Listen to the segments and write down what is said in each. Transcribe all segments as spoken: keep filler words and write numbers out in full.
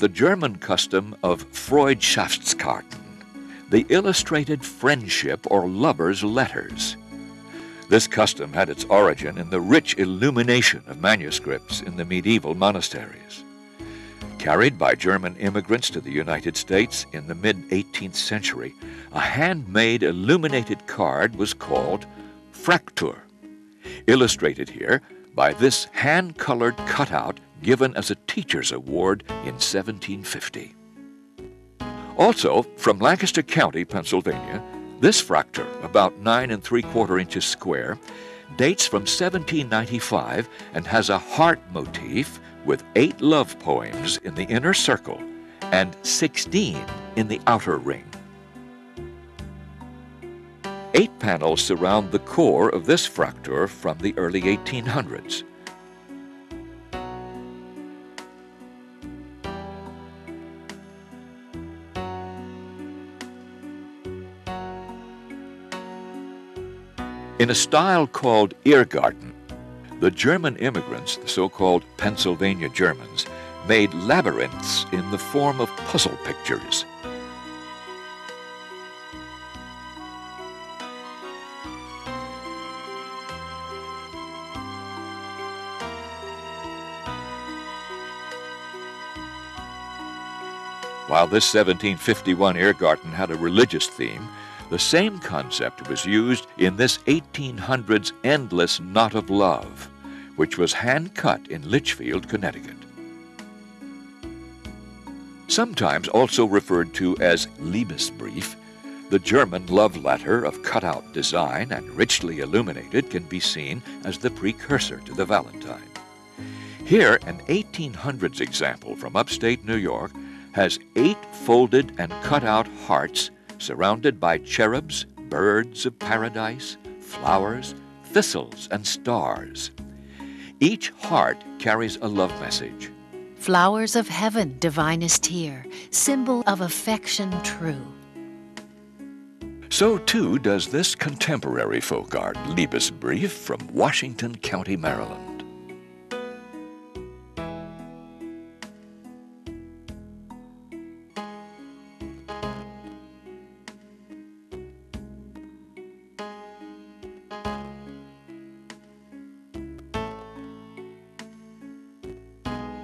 the German custom of Freudschaftskarte, the illustrated friendship or lover's letters. This custom had its origin in the rich illumination of manuscripts in the medieval monasteries. Carried by German immigrants to the United States in the mid eighteenth century, a handmade illuminated card was called Fraktur, illustrated here by this hand-colored cutout given as a teacher's award in seventeen fifty. Also, from Lancaster County, Pennsylvania, this Fraktur, about nine and three-quarter inches square, dates from seventeen ninety-five and has a heart motif with eight love poems in the inner circle and sixteen in the outer ring. Eight panels surround the core of this Fraktur from the early eighteen hundreds. In a style called Irrgarten, the German immigrants, the so-called Pennsylvania Germans, made labyrinths in the form of puzzle pictures. While this seventeen fifty-one Irrgarten had a religious theme, the same concept was used in this eighteen hundreds endless knot of love, which was hand-cut in Litchfield, Connecticut. Sometimes also referred to as Liebesbrief, the German love letter of cutout design and richly illuminated can be seen as the precursor to the Valentine. Here, an eighteen hundreds example from upstate New York has eight folded and cut-out hearts surrounded by cherubs, birds of paradise, flowers, thistles, and stars. Each heart carries a love message. Flowers of heaven, divinest here, symbol of affection true. So too does this contemporary folk art, Liebesbrief, from Washington County, Maryland.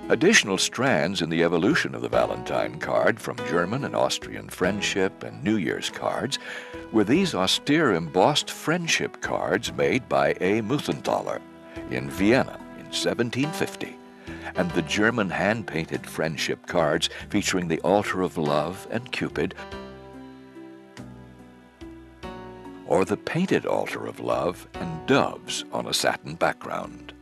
Additional strands in the evolution of the Valentine card from German and Austrian friendship and New Year's cards were these austere embossed friendship cards made by A. Muthenthaler in Vienna in seventeen fifty, and the German hand-painted friendship cards featuring the altar of love and Cupid, or the painted altar of love and doves on a satin background.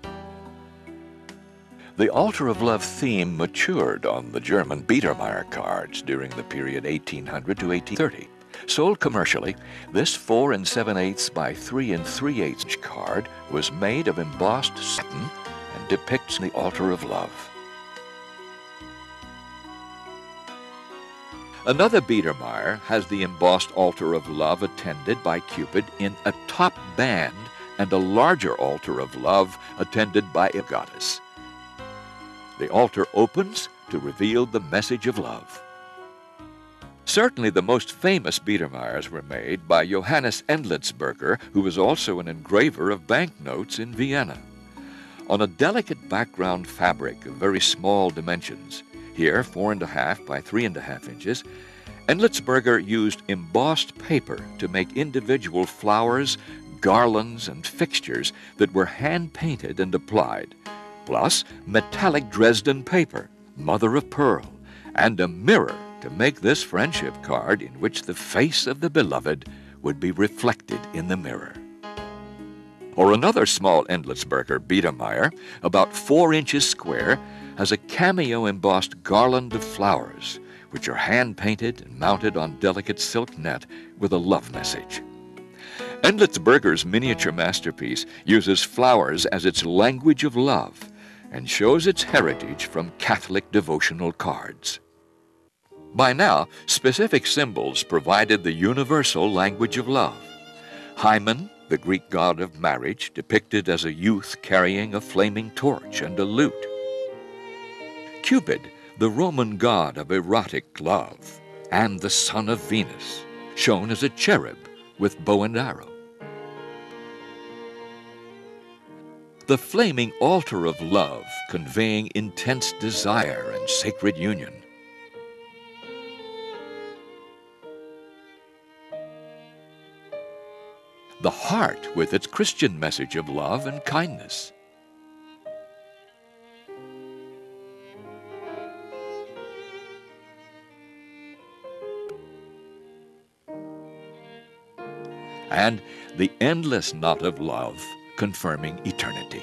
The altar of love theme matured on the German Biedermeier cards during the period eighteen hundred to eighteen thirty. Sold commercially, this four and seven eighths by three and three eighths inch card was made of embossed satin and depicts the altar of love. Another Biedermeier has the embossed altar of love attended by Cupid in a top band and a larger altar of love attended by a goddess. The altar opens to reveal the message of love. Certainly the most famous Biedermeiers were made by Johannes Endletzberger, who was also an engraver of banknotes in Vienna. On a delicate background fabric of very small dimensions, here four and a half by three and a half inches, Endletzberger used embossed paper to make individual flowers, garlands, and fixtures that were hand-painted and applied, plus metallic Dresden paper, mother of pearl, and a mirror to make this friendship card in which the face of the beloved would be reflected in the mirror. Or another small Endletzberger Biedermeier, about four inches square, has a cameo embossed garland of flowers, which are hand-painted and mounted on delicate silk net with a love message. Endletzberger's miniature masterpiece uses flowers as its language of love, and shows its heritage from Catholic devotional cards. By now, specific symbols provided the universal language of love. Hymen, the Greek god of marriage, depicted as a youth carrying a flaming torch and a lute. Cupid, the Roman god of erotic love, and the son of Venus, shown as a cherub with bow and arrow. The flaming altar of love conveying intense desire and sacred union. The heart with its Christian message of love and kindness. And the endless knot of love confirming eternity.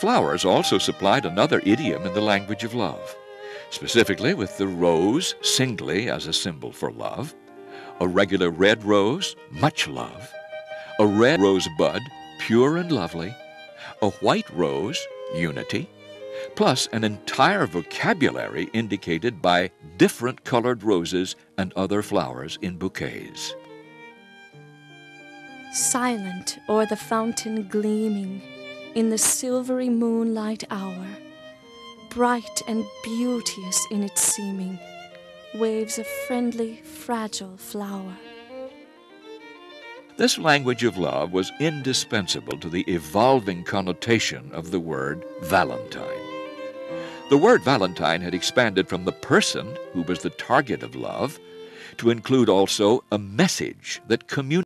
Flowers also supplied another idiom in the language of love, specifically with the rose singly as a symbol for love, a regular red rose, much love, a red rosebud, pure and lovely, a white rose, unity, plus an entire vocabulary indicated by different colored roses and other flowers in bouquets. Silent o'er the fountain gleaming in the silvery moonlight hour, bright and beauteous in its seeming, waves a friendly, fragile flower. This language of love was indispensable to the evolving connotation of the word Valentine. The word Valentine had expanded from the person who was the target of love to include also a message that communicated